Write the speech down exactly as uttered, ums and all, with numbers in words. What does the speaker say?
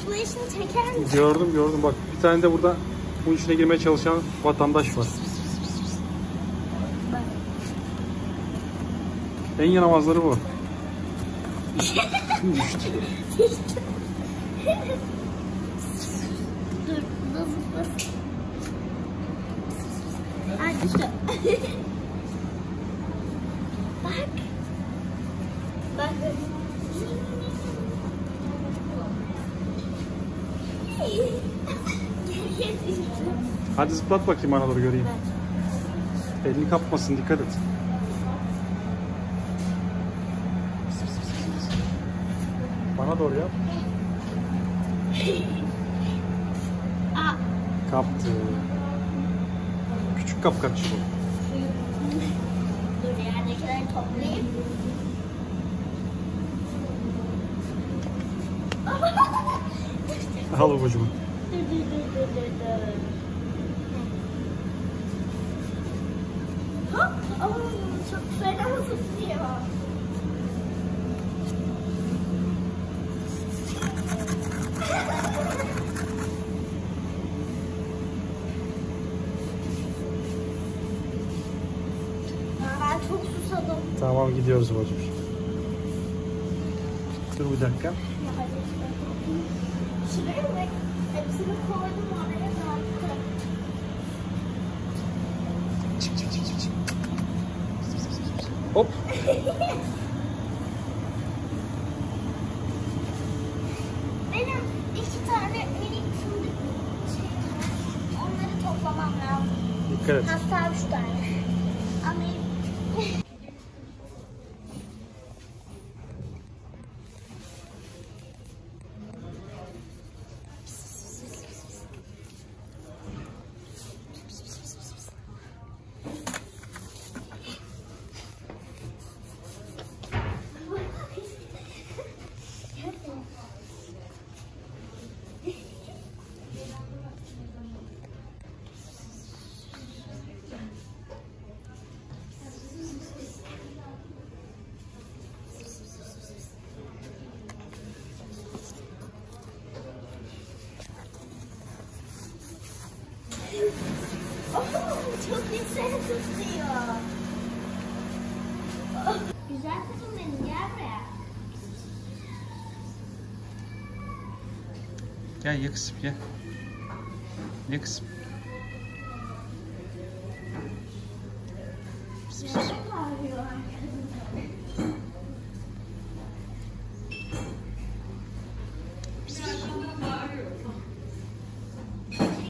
Zıplayışını çeker misin? Gördüm gördüm bak. Bir tane de burada bunun içine girmeye çalışan vatandaş var. En yaramazları bu. Dur, nasıl? Bak. Bak. Hadi zıplat bakayım bana doğru göreyim. Elini kapmasın, dikkat et. Bana doğru yap. Kaptı. Küçük kapkaç bu. Dur ya, ne kadar toplayayım. Al babacığım. Dur dur dur dur dur. Hop! Oh, çok fena zıplıyor. Ben çok susadım. Tamam, gidiyoruz babacığım. Dur bir dakika. Şuraya bak, hepsini koydum oraya zaten. Çık çık çık çık. Hop. Benim iki tane minik fındık şey var. Onları toplamam lazım. Dikkat et. Hatta üç tane. Alayım. Çok güzel tutuyor. Güzel kızım benim, gel buraya. Gel ye kızım, gel. Ye kızım.